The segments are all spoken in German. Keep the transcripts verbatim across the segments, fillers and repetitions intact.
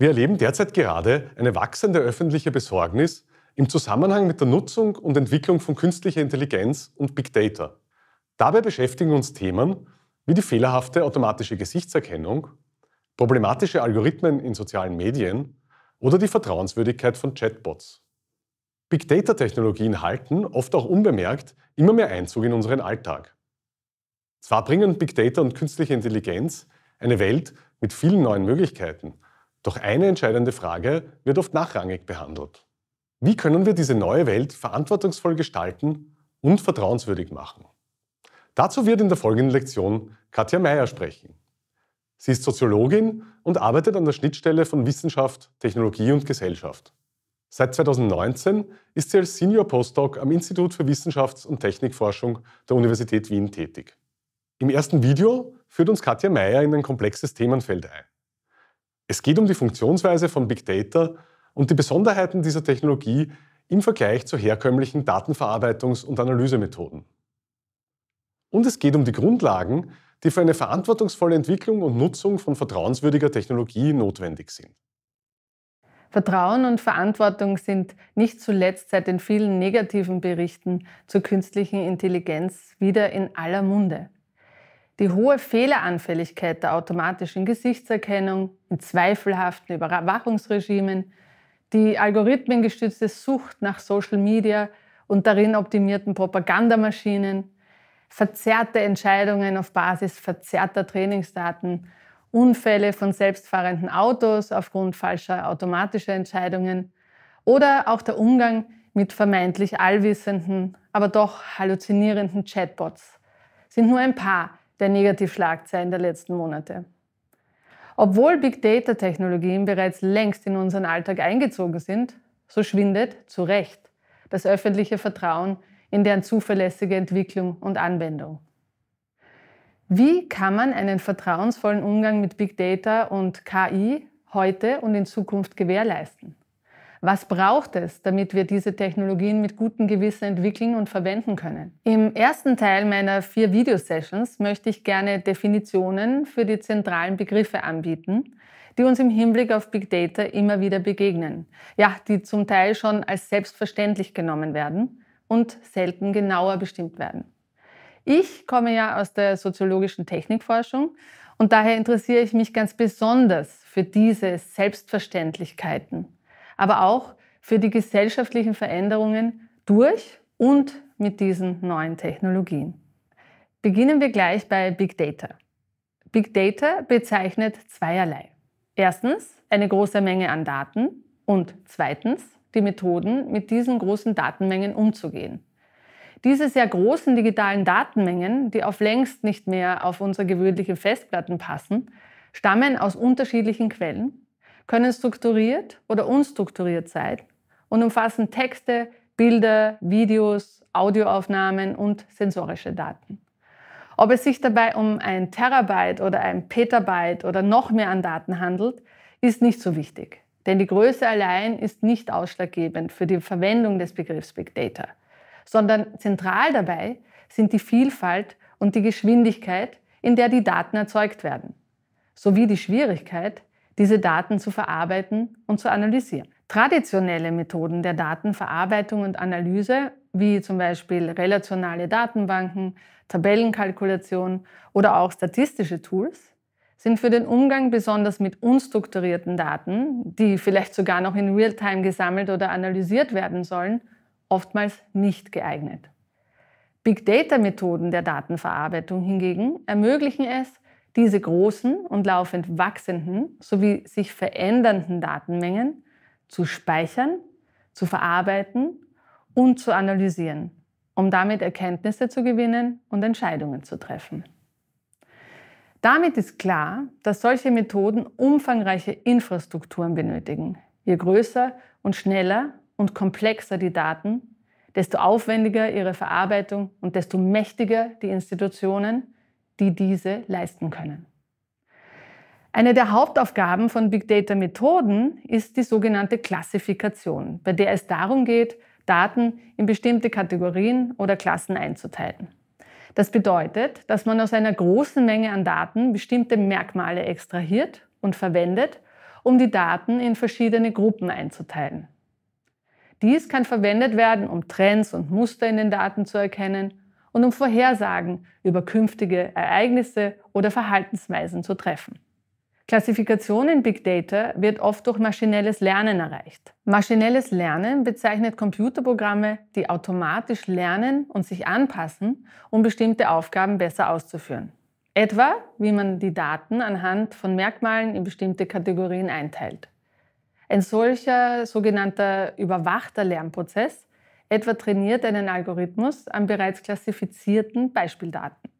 Wir erleben derzeit gerade eine wachsende öffentliche Besorgnis im Zusammenhang mit der Nutzung und Entwicklung von künstlicher Intelligenz und Big Data. Dabei beschäftigen uns Themen wie die fehlerhafte automatische Gesichtserkennung, problematische Algorithmen in sozialen Medien oder die Vertrauenswürdigkeit von Chatbots. Big Data-Technologien halten, oft auch unbemerkt, immer mehr Einzug in unseren Alltag. Zwar bringen Big Data und künstliche Intelligenz eine Welt mit vielen neuen Möglichkeiten, doch eine entscheidende Frage wird oft nachrangig behandelt. Wie können wir diese neue Welt verantwortungsvoll gestalten und vertrauenswürdig machen? Dazu wird in der folgenden Lektion Katja Mayer sprechen. Sie ist Soziologin und arbeitet an der Schnittstelle von Wissenschaft, Technologie und Gesellschaft. Seit zweitausendneunzehn ist sie als Senior Postdoc am Institut für Wissenschafts- und Technikforschung der Universität Wien tätig. Im ersten Video führt uns Katja Mayer in ein komplexes Themenfeld ein. Es geht um die Funktionsweise von Big Data und die Besonderheiten dieser Technologie im Vergleich zu herkömmlichen Datenverarbeitungs- und Analysemethoden. Und es geht um die Grundlagen, die für eine verantwortungsvolle Entwicklung und Nutzung von vertrauenswürdiger Technologie notwendig sind. Vertrauen und Verantwortung sind nicht zuletzt seit den vielen negativen Berichten zur künstlichen Intelligenz wieder in aller Munde. Die hohe Fehleranfälligkeit der automatischen Gesichtserkennung in zweifelhaften Überwachungsregimen, die algorithmengestützte Sucht nach Social Media und darin optimierten Propagandamaschinen, verzerrte Entscheidungen auf Basis verzerrter Trainingsdaten, Unfälle von selbstfahrenden Autos aufgrund falscher automatischer Entscheidungen oder auch der Umgang mit vermeintlich allwissenden, aber doch halluzinierenden Chatbots sind nur ein paar der Negativschlagzeilen der letzten Monate. Obwohl Big-Data-Technologien bereits längst in unseren Alltag eingezogen sind, so schwindet, zu Recht, das öffentliche Vertrauen in deren zuverlässige Entwicklung und Anwendung. Wie kann man einen vertrauensvollen Umgang mit Big Data und K I heute und in Zukunft gewährleisten? Was braucht es, damit wir diese Technologien mit gutem Gewissen entwickeln und verwenden können? Im ersten Teil meiner vier Videosessions möchte ich gerne Definitionen für die zentralen Begriffe anbieten, die uns im Hinblick auf Big Data immer wieder begegnen, ja, die zum Teil schon als selbstverständlich genommen werden und selten genauer bestimmt werden. Ich komme ja aus der soziologischen Technikforschung und daher interessiere ich mich ganz besonders für diese Selbstverständlichkeiten, aber auch für die gesellschaftlichen Veränderungen durch und mit diesen neuen Technologien. Beginnen wir gleich bei Big Data. Big Data bezeichnet zweierlei. Erstens eine große Menge an Daten und zweitens die Methoden, mit diesen großen Datenmengen umzugehen. Diese sehr großen digitalen Datenmengen, die auf längst nicht mehr auf unsere gewöhnlichen Festplatten passen, stammen aus unterschiedlichen Quellen, können strukturiert oder unstrukturiert sein und umfassen Texte, Bilder, Videos, Audioaufnahmen und sensorische Daten. Ob es sich dabei um ein Terabyte oder ein Petabyte oder noch mehr an Daten handelt, ist nicht so wichtig, denn die Größe allein ist nicht ausschlaggebend für die Verwendung des Begriffs Big Data, sondern zentral dabei sind die Vielfalt und die Geschwindigkeit, in der die Daten erzeugt werden, sowie die Schwierigkeit, diese Daten zu verarbeiten und zu analysieren. Traditionelle Methoden der Datenverarbeitung und Analyse, wie zum Beispiel relationale Datenbanken, Tabellenkalkulation oder auch statistische Tools, sind für den Umgang besonders mit unstrukturierten Daten, die vielleicht sogar noch in Realtime gesammelt oder analysiert werden sollen, oftmals nicht geeignet. Big-Data-Methoden der Datenverarbeitung hingegen ermöglichen es, diese großen und laufend wachsenden sowie sich verändernden Datenmengen zu speichern, zu verarbeiten und zu analysieren, um damit Erkenntnisse zu gewinnen und Entscheidungen zu treffen. Damit ist klar, dass solche Methoden umfangreiche Infrastrukturen benötigen. Je größer und schneller und komplexer die Daten, desto aufwendiger ihre Verarbeitung und desto mächtiger die Institutionen, die diese leisten können. Eine der Hauptaufgaben von Big Data-Methoden ist die sogenannte Klassifikation, bei der es darum geht, Daten in bestimmte Kategorien oder Klassen einzuteilen. Das bedeutet, dass man aus einer großen Menge an Daten bestimmte Merkmale extrahiert und verwendet, um die Daten in verschiedene Gruppen einzuteilen. Dies kann verwendet werden, um Trends und Muster in den Daten zu erkennen und um Vorhersagen über künftige Ereignisse oder Verhaltensweisen zu treffen. Klassifikation in Big Data wird oft durch maschinelles Lernen erreicht. Maschinelles Lernen bezeichnet Computerprogramme, die automatisch lernen und sich anpassen, um bestimmte Aufgaben besser auszuführen. Etwa, wie man die Daten anhand von Merkmalen in bestimmte Kategorien einteilt. Ein solcher sogenannter überwachter Lernprozess etwa trainiert einen Algorithmus an bereits klassifizierten Beispieldaten,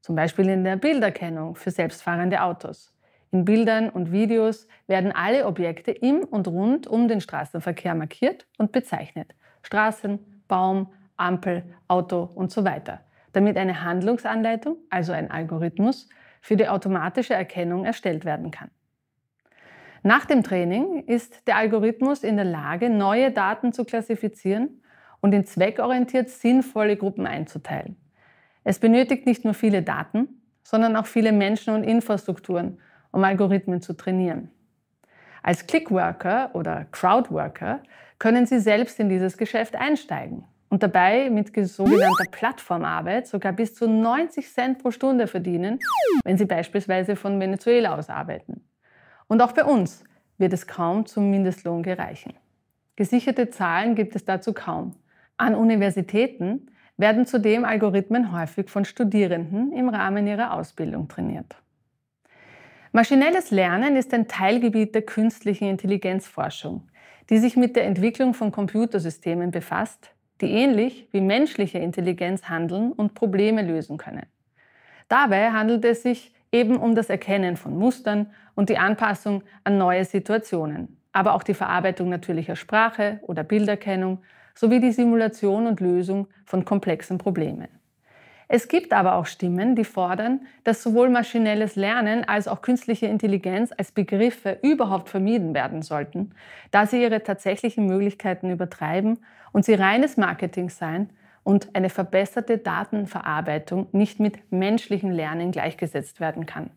zum Beispiel in der Bilderkennung für selbstfahrende Autos. In Bildern und Videos werden alle Objekte im und rund um den Straßenverkehr markiert und bezeichnet. Straßen, Baum, Ampel, Auto und so weiter, damit eine Handlungsanleitung, also ein Algorithmus, für die automatische Erkennung erstellt werden kann. Nach dem Training ist der Algorithmus in der Lage, neue Daten zu klassifizieren und in zweckorientiert sinnvolle Gruppen einzuteilen. Es benötigt nicht nur viele Daten, sondern auch viele Menschen und Infrastrukturen, um Algorithmen zu trainieren. Als Clickworker oder Crowdworker können Sie selbst in dieses Geschäft einsteigen und dabei mit sogenannter Plattformarbeit sogar bis zu neunzig Cent pro Stunde verdienen, wenn Sie beispielsweise von Venezuela aus arbeiten. Und auch bei uns wird es kaum zum Mindestlohn gereichen. Gesicherte Zahlen gibt es dazu kaum. An Universitäten werden zudem Algorithmen häufig von Studierenden im Rahmen ihrer Ausbildung trainiert. Maschinelles Lernen ist ein Teilgebiet der künstlichen Intelligenzforschung, die sich mit der Entwicklung von Computersystemen befasst, die ähnlich wie menschliche Intelligenz handeln und Probleme lösen können. Dabei handelt es sich eben um das Erkennen von Mustern und die Anpassung an neue Situationen, aber auch die Verarbeitung natürlicher Sprache oder Bilderkennung sowie die Simulation und Lösung von komplexen Problemen. Es gibt aber auch Stimmen, die fordern, dass sowohl maschinelles Lernen als auch künstliche Intelligenz als Begriffe überhaupt vermieden werden sollten, da sie ihre tatsächlichen Möglichkeiten übertreiben und sie reines Marketing seien und eine verbesserte Datenverarbeitung nicht mit menschlichem Lernen gleichgesetzt werden kann.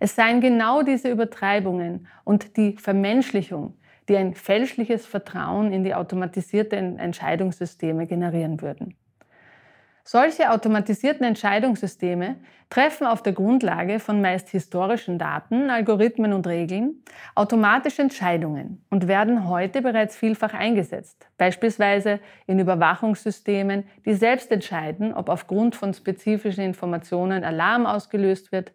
Es seien genau diese Übertreibungen und die Vermenschlichung, die ein fälschliches Vertrauen in die automatisierten Entscheidungssysteme generieren würden. Solche automatisierten Entscheidungssysteme treffen auf der Grundlage von meist historischen Daten, Algorithmen und Regeln automatisch Entscheidungen und werden heute bereits vielfach eingesetzt, beispielsweise in Überwachungssystemen, die selbst entscheiden, ob aufgrund von spezifischen Informationen Alarm ausgelöst wird,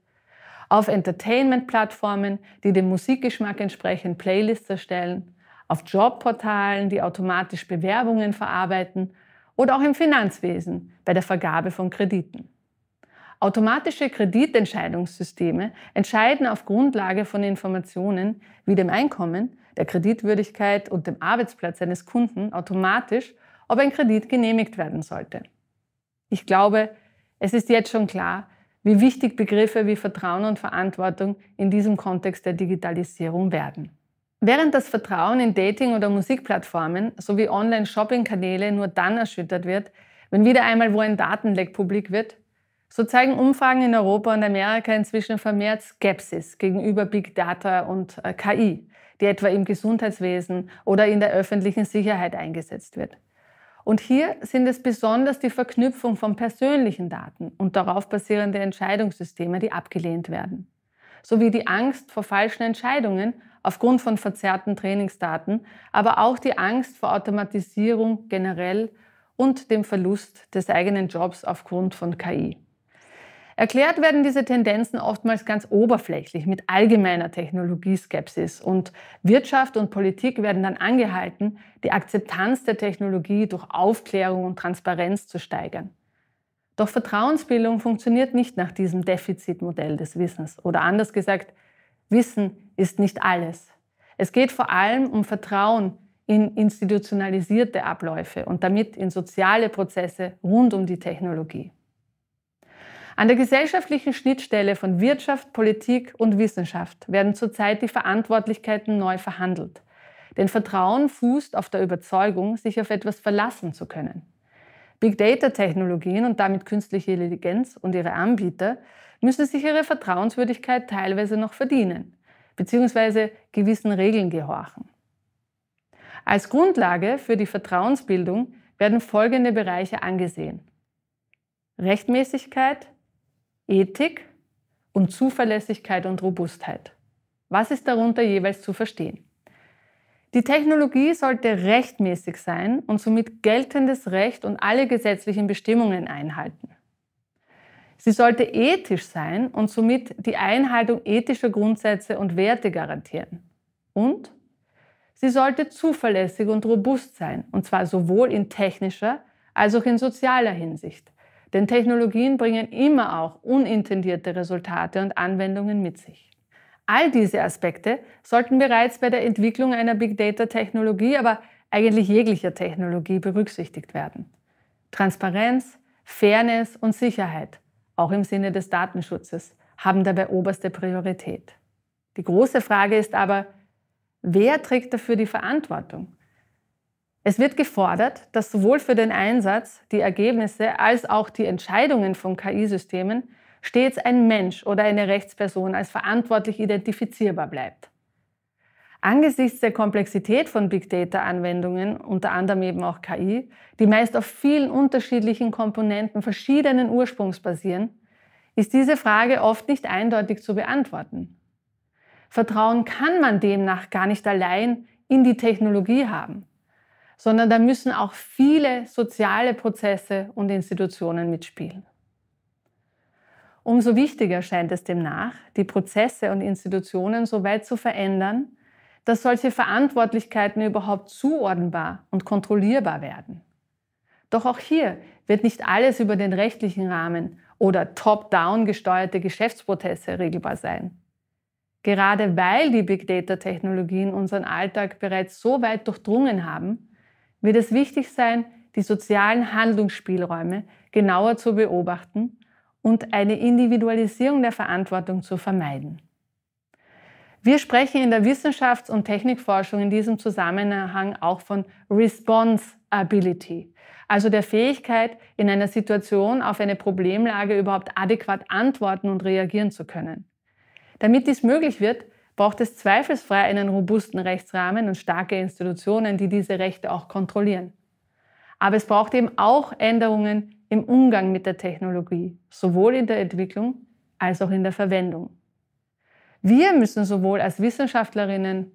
auf Entertainment-Plattformen, die dem Musikgeschmack entsprechend Playlists erstellen, auf Jobportalen, die automatisch Bewerbungen verarbeiten, oder auch im Finanzwesen bei der Vergabe von Krediten. Automatische Kreditentscheidungssysteme entscheiden auf Grundlage von Informationen wie dem Einkommen, der Kreditwürdigkeit und dem Arbeitsplatz eines Kunden automatisch, ob ein Kredit genehmigt werden sollte. Ich glaube, es ist jetzt schon klar, wie wichtig Begriffe wie Vertrauen und Verantwortung in diesem Kontext der Digitalisierung werden. Während das Vertrauen in Dating- oder Musikplattformen sowie Online-Shopping-Kanäle nur dann erschüttert wird, wenn wieder einmal wo ein Datenleck publik wird, so zeigen Umfragen in Europa und Amerika inzwischen vermehrt Skepsis gegenüber Big Data und K I, die etwa im Gesundheitswesen oder in der öffentlichen Sicherheit eingesetzt wird. Und hier sind es besonders die Verknüpfung von persönlichen Daten und darauf basierende Entscheidungssysteme, die abgelehnt werden, sowie die Angst vor falschen Entscheidungen aufgrund von verzerrten Trainingsdaten, aber auch die Angst vor Automatisierung generell und dem Verlust des eigenen Jobs aufgrund von K I. Erklärt werden diese Tendenzen oftmals ganz oberflächlich mit allgemeiner Technologieskepsis und Wirtschaft und Politik werden dann angehalten, die Akzeptanz der Technologie durch Aufklärung und Transparenz zu steigern. Doch Vertrauensbildung funktioniert nicht nach diesem Defizitmodell des Wissens oder anders gesagt, Wissen ist nicht alles. Es geht vor allem um Vertrauen in institutionalisierte Abläufe und damit in soziale Prozesse rund um die Technologie. An der gesellschaftlichen Schnittstelle von Wirtschaft, Politik und Wissenschaft werden zurzeit die Verantwortlichkeiten neu verhandelt. Denn Vertrauen fußt auf der Überzeugung, sich auf etwas verlassen zu können. Big-Data-Technologien und damit künstliche Intelligenz und ihre Anbieter müssen sich ihre Vertrauenswürdigkeit teilweise noch verdienen, bzw. gewissen Regeln gehorchen. Als Grundlage für die Vertrauensbildung werden folgende Bereiche angesehen: Rechtmäßigkeit, Ethik und Zuverlässigkeit und Robustheit. Was ist darunter jeweils zu verstehen? Die Technologie sollte rechtmäßig sein und somit geltendes Recht und alle gesetzlichen Bestimmungen einhalten. Sie sollte ethisch sein und somit die Einhaltung ethischer Grundsätze und Werte garantieren. Und sie sollte zuverlässig und robust sein, und zwar sowohl in technischer als auch in sozialer Hinsicht. Denn Technologien bringen immer auch unintendierte Resultate und Anwendungen mit sich. All diese Aspekte sollten bereits bei der Entwicklung einer Big-Data-Technologie, aber eigentlich jeglicher Technologie berücksichtigt werden. Transparenz, Fairness und Sicherheit, auch im Sinne des Datenschutzes, haben dabei oberste Priorität. Die große Frage ist aber, wer trägt dafür die Verantwortung? Es wird gefordert, dass sowohl für den Einsatz, die Ergebnisse als auch die Entscheidungen von K I-Systemen stets ein Mensch oder eine Rechtsperson als verantwortlich identifizierbar bleibt. Angesichts der Komplexität von Big-Data-Anwendungen, unter anderem eben auch K I, die meist auf vielen unterschiedlichen Komponenten verschiedenen Ursprungs basieren, ist diese Frage oft nicht eindeutig zu beantworten. Vertrauen kann man demnach gar nicht allein in die Technologie haben, sondern da müssen auch viele soziale Prozesse und Institutionen mitspielen. Umso wichtiger scheint es demnach, die Prozesse und Institutionen so weit zu verändern, dass solche Verantwortlichkeiten überhaupt zuordnenbar und kontrollierbar werden. Doch auch hier wird nicht alles über den rechtlichen Rahmen oder top-down gesteuerte Geschäftsprozesse regelbar sein. Gerade weil die Big-Data-Technologien unseren Alltag bereits so weit durchdrungen haben, wird es wichtig sein, die sozialen Handlungsspielräume genauer zu beobachten und eine Individualisierung der Verantwortung zu vermeiden. Wir sprechen in der Wissenschafts- und Technikforschung in diesem Zusammenhang auch von Responsibility, also der Fähigkeit, in einer Situation auf eine Problemlage überhaupt adäquat antworten und reagieren zu können. Damit dies möglich wird, braucht es zweifelsfrei einen robusten Rechtsrahmen und starke Institutionen, die diese Rechte auch kontrollieren. Aber es braucht eben auch Änderungen im Umgang mit der Technologie, sowohl in der Entwicklung als auch in der Verwendung. Wir müssen sowohl als Wissenschaftlerinnen,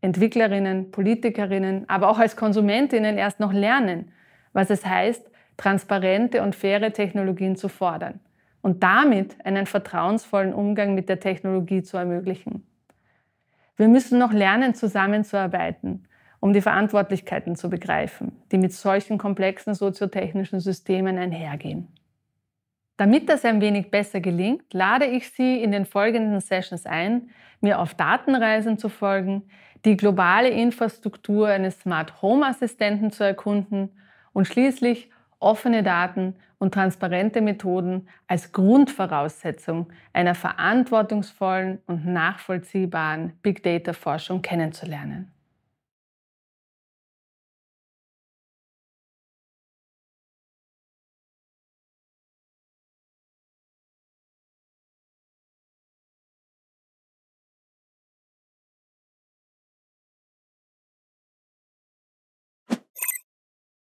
Entwicklerinnen, Politikerinnen, aber auch als Konsumentinnen erst noch lernen, was es heißt, transparente und faire Technologien zu fordern und damit einen vertrauensvollen Umgang mit der Technologie zu ermöglichen. Wir müssen noch lernen, zusammenzuarbeiten, um die Verantwortlichkeiten zu begreifen, die mit solchen komplexen soziotechnischen Systemen einhergehen. Damit das ein wenig besser gelingt, lade ich Sie in den folgenden Sessions ein, mir auf Datenreisen zu folgen, die globale Infrastruktur eines Smart-Home-Assistenten zu erkunden und schließlich offene Daten und transparente Methoden als Grundvoraussetzung einer verantwortungsvollen und nachvollziehbaren Big-Data-Forschung kennenzulernen.